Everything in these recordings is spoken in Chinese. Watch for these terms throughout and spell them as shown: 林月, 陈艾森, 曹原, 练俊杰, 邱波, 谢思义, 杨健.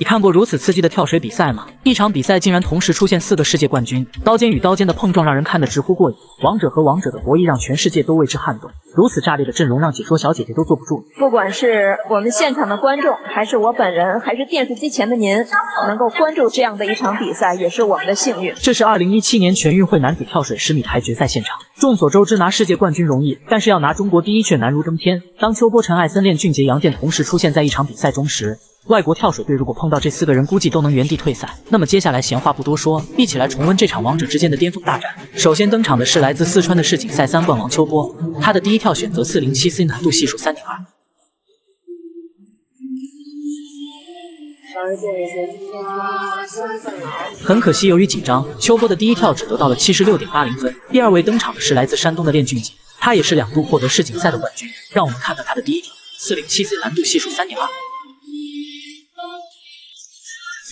你看过如此刺激的跳水比赛吗？一场比赛竟然同时出现4个世界冠军，刀尖与刀尖的碰撞让人看得直呼过瘾，王者和王者的博弈让全世界都为之撼动。如此炸裂的阵容让解说小姐姐都坐不住。不管是我们现场的观众，还是我本人，还是电视机前的您，能够关注这样的一场比赛也是我们的幸运。这是2017年全运会男子跳水10米台决赛现场。众所周知，拿世界冠军容易，但是要拿中国第一却难如登天。当邱波、陈艾森、练俊杰、杨健同时出现在一场比赛中时， 外国跳水队如果碰到这4个人，估计都能原地退赛。那么接下来闲话不多说，一起来重温这场王者之间的巅峰大战。首先登场的是来自四川的世锦赛3冠王秋波，他的第一跳选择407C， 难度系数 3.2。很可惜，由于紧张，秋波的第一跳只得到了 76.80 分。第二位登场的是来自山东的练俊杰，他也是2度获得世锦赛的冠军。让我们看看他的第一跳 407C， 难度系数 3.2。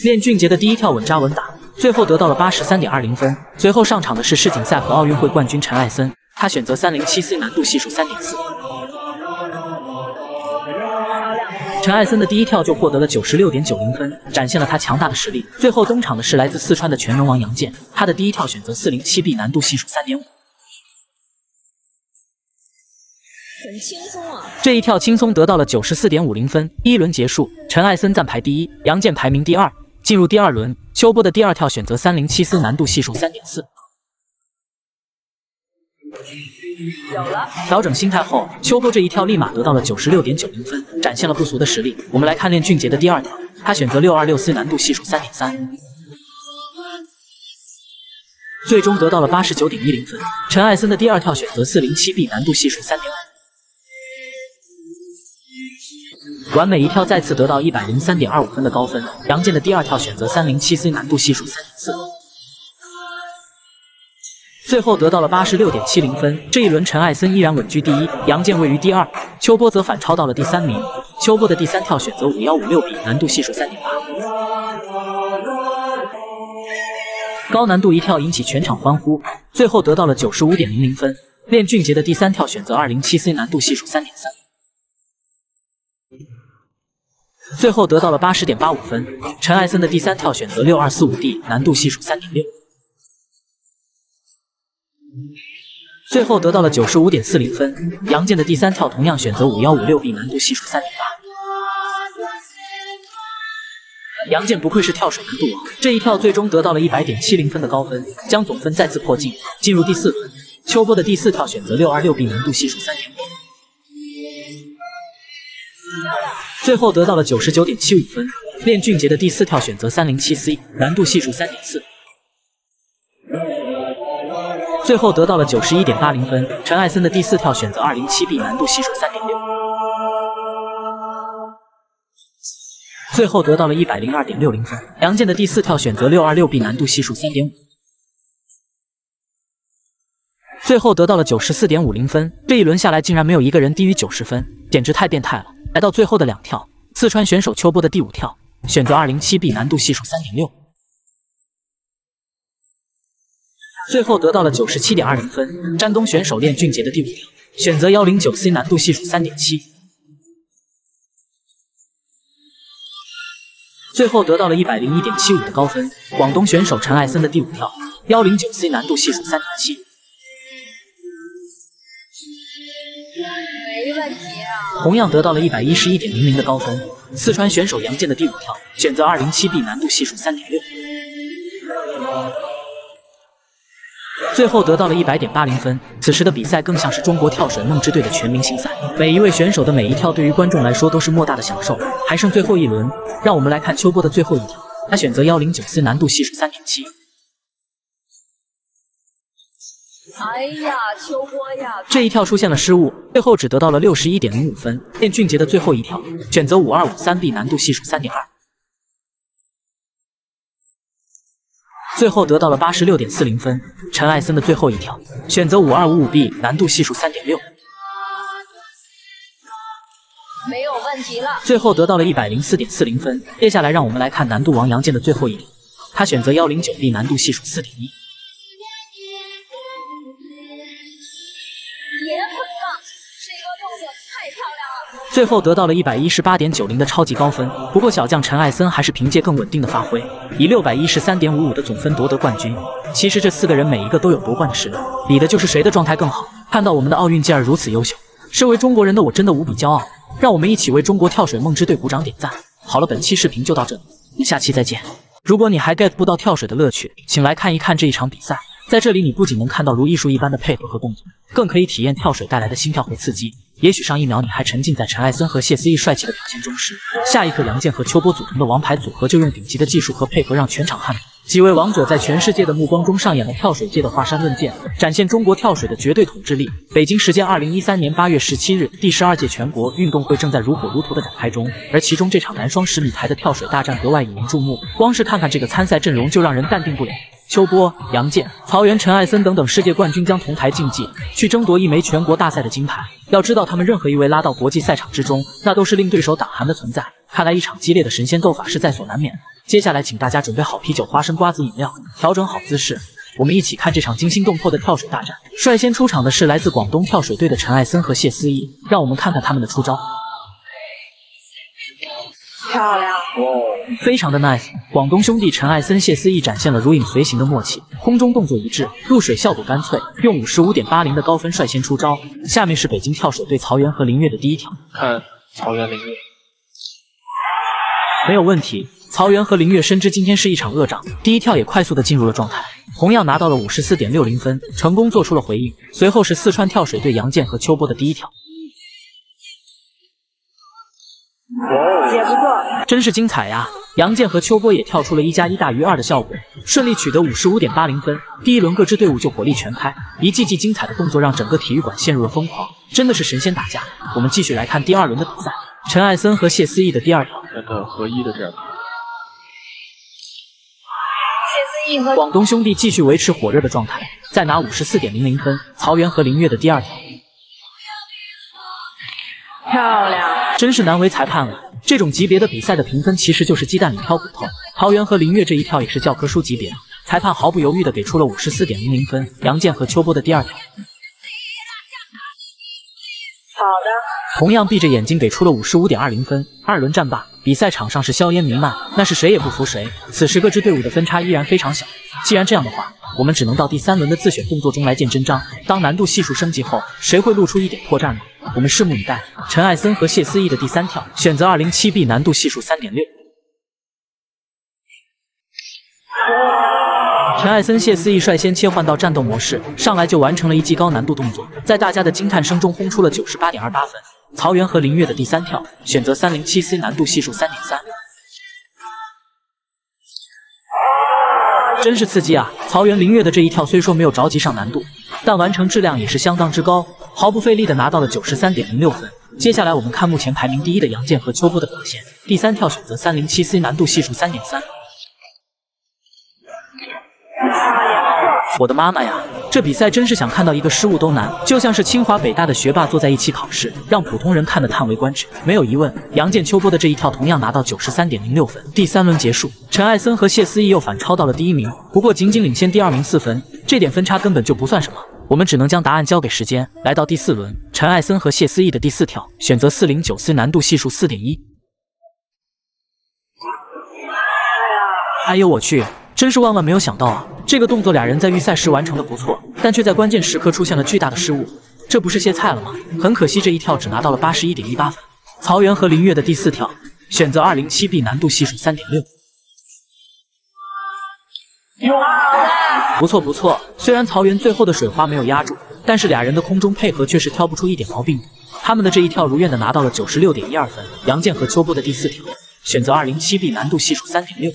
练俊杰的第一跳稳扎稳打，最后得到了 83.20 分。随后上场的是世锦赛和奥运会冠军陈艾森，他选择 307C， 难度系数 3.4。陈艾森的第一跳就获得了 96.90 分，展现了他强大的实力。最后登场的是来自四川的全能王杨健，他的第一跳选择 407B， 难度系数 3.5。 很轻松啊！这一跳轻松得到了 94.50 分。第一轮结束，陈艾森暂排第一，杨健排名第2。进入第二轮，秋波的第二跳选择 307C， 难度系数 3.4。有了。调整心态后，秋波这一跳立马得到了 96.90 分，展现了不俗的实力。我们来看练俊杰的第2跳，他选择 626C， 难度系数 3.3。 最终得到了 89.10 分。陈艾森的第2跳选择 407B， 难度系数 3.5。完美一跳再次得到 103.25 分的高分。杨健的第2跳选择 307C， 难度系数 3.4。最后得到了 86.70 分。这一轮陈艾森依然稳居第1，杨健位于第2，秋波则反超到了第3名。秋波的第3跳选择 5156B， 难度系数 3.8。 高难度一跳引起全场欢呼，最后得到了 95.00 分。练俊杰的第3跳选择 207C， 难度系数 3.3， 最后得到了 80.85 分。陈艾森的第3跳选择 6245D， 难度系数 3.6， 最后得到了 95.40 分。杨健的第3跳同样选择 5156B， 难度系数 3.8。 杨健不愧是跳水难度王，这一跳最终得到了 100.70 分的高分，将总分再次破净。进入第4轮，秋波的第4跳选择 626B， 难度系数 3.5， 最后得到了 99.75 分。练俊杰的第4跳选择 307C， 难度系数 3.4， 最后得到了 91.80 分。陈艾森的第4跳选择 207B， 难度系数 3.6。 最后得到了 102.60 分。杨健的第4跳选择 626B， 难度系数 3.5， 最后得到了 94.50 分。这一轮下来，竟然没有一个人低于90分，简直太变态了。来到最后的2跳，四川选手秋波的第5跳选择 207B， 难度系数 3.6， 最后得到了 97.20 分。山东选手练俊杰的第5跳选择 109C， 难度系数 3.7。 最后得到了 101.75 的高分。广东选手陈艾森的第5跳 109C， 难度系数 3.7， 没问题啊，同样得到了 111.00 的高分。四川选手杨健的第5跳选择 207B， 难度系数 3.6， 最后得到了 100.80 分。此时的比赛更像是中国跳水梦之队的全明星赛，每一位选手的每一跳对于观众来说都是莫大的享受。还剩最后一轮。 让我们来看秋波的最后一跳，他选择 109C， 难度系数 3.7。哎呀，秋波呀！这一跳出现了失误，最后只得到了 61.05 分。练俊杰的最后一跳选择 5253B， 难度系数 3.2， 最后得到了 86.40 分。陈艾森的最后一跳选择 5255B， 难度系数 3.6。 没有问题了，最后得到了 104.40 分。接下来让我们来看难度王杨健的最后一跳，他选择 109B， 难度系数 4.1， 也很棒，这个动作太漂亮了。最后得到了118.90的超级高分。不过小将陈艾森还是凭借更稳定的发挥，以613.55的总分夺得冠军。其实这四个人每一个都有夺冠的实力，比的就是谁的状态更好。看到我们的奥运健儿如此优秀，身为中国人的我真的无比骄傲。让我们一起为中国跳水梦之队鼓掌点赞。好了，本期视频就到这里，下期再见。如果你还 get 不到跳水的乐趣，请来看一看这一场比赛。 在这里，你不仅能看到如艺术一般的配合和动作，更可以体验跳水带来的心跳和刺激。也许上一秒你还沉浸在陈艾森和谢思义帅气的表现中时，下一刻杨健和邱波组成的王牌组合就用顶级的技术和配合让全场汗马。几位王者在全世界的目光中上演了跳水界的华山论剑，展现中国跳水的绝对统治力。北京时间2013年8月17日，第12届全国运动会正在如火如荼的展开中，而其中这场男双10米台的跳水大战格外引人注目。光是看看这个参赛阵容就让人淡定不了。 邱波、杨健、曹原、陈艾森等等世界冠军将同台竞技，去争夺一枚全国大赛的金牌。要知道，他们任何一位拉到国际赛场之中，那都是令对手胆寒的存在。看来一场激烈的神仙斗法是在所难免的。接下来，请大家准备好啤酒、花生、瓜子饮料，调整好姿势，我们一起看这场惊心动魄的跳水大战。率先出场的是来自广东跳水队的陈艾森和谢思义，让我们看看他们的出招。 漂亮，非常的 nice。广东兄弟陈艾森、谢思义展现了如影随形的默契，空中动作一致，入水效果干脆，用55.80的高分率先出招。下面是北京跳水队曹原和林月的第一条，看曹原、林月，没有问题。曹原和林月深知今天是一场恶仗，第一跳也快速的进入了状态，同样拿到了54.60分，成功做出了回应。随后是四川跳水队杨健和邱波的第一条。 也不错，真是精彩呀！杨健和邱波也跳出了1+1大于2的效果，顺利取得55.80分。第一轮各支队伍就火力全开，一记记精彩的动作让整个体育馆陷入了疯狂，真的是神仙打架。我们继续来看第二轮的比赛，陈艾森和谢思义的第二条，合一的这样。谢思义和广东兄弟继续维持火热的状态，再拿54.00分。曹原和林月的第二条，漂亮。 真是难为裁判了，这种级别的比赛的评分其实就是鸡蛋里挑骨头。曹原和林月这一跳也是教科书级别，裁判毫不犹豫的给出了54.00分。杨健和邱波的第二条，好的，同样闭着眼睛给出了55.20分。二轮战罢，比赛场上是硝烟弥漫，那是谁也不服谁。此时各支队伍的分差依然非常小。既然这样的话，我们只能到第三轮的自选动作中来见真章。当难度系数升级后，谁会露出一点破绽呢？ 我们拭目以待。陈艾森和谢思义的第三跳选择207B， 难度系数 3.6。陈艾森、谢思义率先切换到战斗模式，上来就完成了一记高难度动作，在大家的惊叹声中轰出了98.28分。曹原和林月的第三跳选择307C， 难度系数 3.3。 真是刺激啊！曹原、林月的这一跳虽说没有着急上难度，但完成质量也是相当之高，毫不费力的拿到了93.06分。接下来我们看目前排名第一的杨健和邱波的表现。第三跳选择307C， 难度系数 3.3。我的妈妈呀！这比赛真是想看到一个失误都难，就像是清华北大的学霸坐在一起考试，让普通人看得叹为观止。没有疑问，杨健、邱波的这一跳同样拿到93.06分。第三轮结束，陈艾森和谢思义又反超到了第一名，不过仅仅领先第二名4分，这点分差根本就不算什么。我们只能将答案交给时间。来到第四轮，陈艾森和谢思义的第四跳选择409C， 难度系数 4.1。哎呦我去！ 真是万万没有想到啊！这个动作俩人在预赛时完成的不错，但却在关键时刻出现了巨大的失误，这不是歇菜了吗？很可惜，这一跳只拿到了81.18分。曹原和林月的第四跳选择207B， 难度系数 3.6。不错不错，虽然曹原最后的水花没有压住，但是俩人的空中配合却是挑不出一点毛病。他们的这一跳如愿的拿到了96.12分。杨健和邱波的第四跳选择207B， 难度系数 3.6。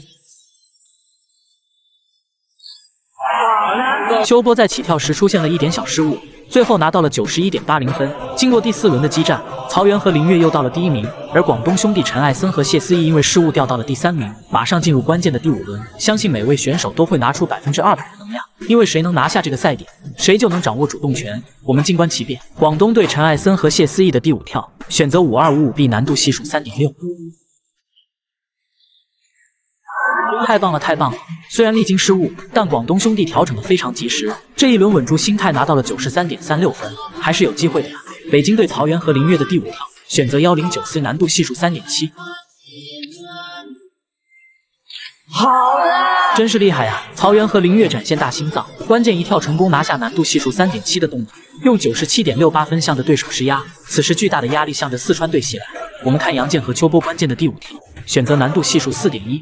邱波在起跳时出现了一点小失误，最后拿到了91.80分。经过第四轮的激战，曹原和林月又到了第一名，而广东兄弟陈艾森和谢思义因为失误掉到了第三名。马上进入关键的第五轮，相信每位选手都会拿出200%的能量，因为谁能拿下这个赛点，谁就能掌握主动权。我们静观其变。广东队陈艾森和谢思义的第五跳选择5255B， 难度系数 3.6。 太棒了，太棒了！虽然历经失误，但广东兄弟调整的非常及时，这一轮稳住心态拿到了93.36分，还是有机会的呀。北京队曹原和林月的第五跳选择1094，难度系数3.7。好了，真是厉害啊！曹原和林月展现大心脏，关键一跳成功拿下难度系数3.7的动作，用97.68分向着对手施压。此时巨大的压力向着四川队袭来。我们看杨健和秋波关键的第5题，选择难度系数4.1。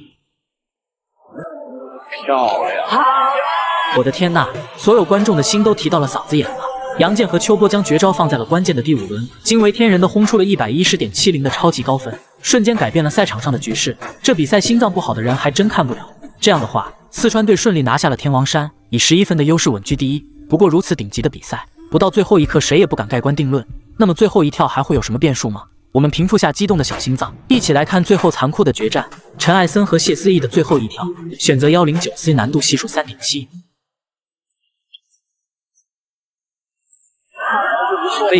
漂亮！好了，我的天呐，所有观众的心都提到了嗓子眼了。 杨健和秋波将绝招放在了关键的第5轮，惊为天人的轰出了 110.70 的超级高分，瞬间改变了赛场上的局势。这比赛心脏不好的人还真看不了。这样的话，四川队顺利拿下了天王山，以11分的优势稳居第一。不过如此顶级的比赛，不到最后一刻谁也不敢盖棺定论。那么最后一跳还会有什么变数吗？我们平复下激动的小心脏，一起来看最后残酷的决战——陈艾森和谢思义的最后一跳，选择1094，难度系数3.7。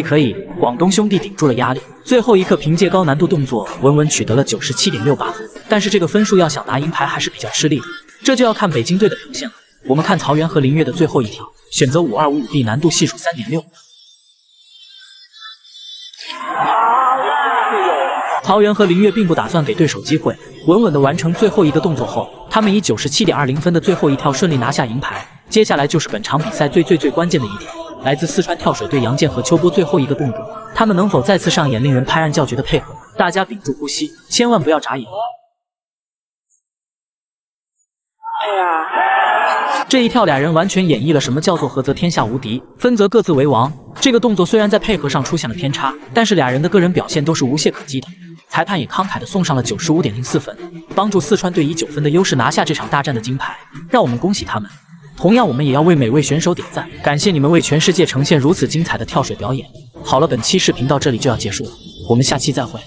可以，广东兄弟顶住了压力，最后一刻凭借高难度动作稳稳取得了 97.68 分。但是这个分数要想拿银牌还是比较吃力的，这就要看北京队的表现了。我们看曹原和林月的最后一条，选择5255B， 难度系数3.6。曹原和林月并不打算给对手机会，稳稳的完成最后一个动作后，他们以 97.20 分的最后一跳顺利拿下银牌。接下来就是本场比赛最关键的一点。 来自四川跳水队杨健和秋波最后一个动作，他们能否再次上演令人拍案叫绝的配合？大家屏住呼吸，千万不要眨眼。这一跳俩人完全演绎了什么叫做合则天下无敌，分则各自为王。这个动作虽然在配合上出现了偏差，但是俩人的个人表现都是无懈可击的。裁判也慷慨地送上了 95.04 分，帮助四川队以9分的优势拿下这场大战的金牌。让我们恭喜他们。 同样，我们也要为每位选手点赞，感谢你们为全世界呈现如此精彩的跳水表演。好了，本期视频到这里就要结束了，我们下期再会。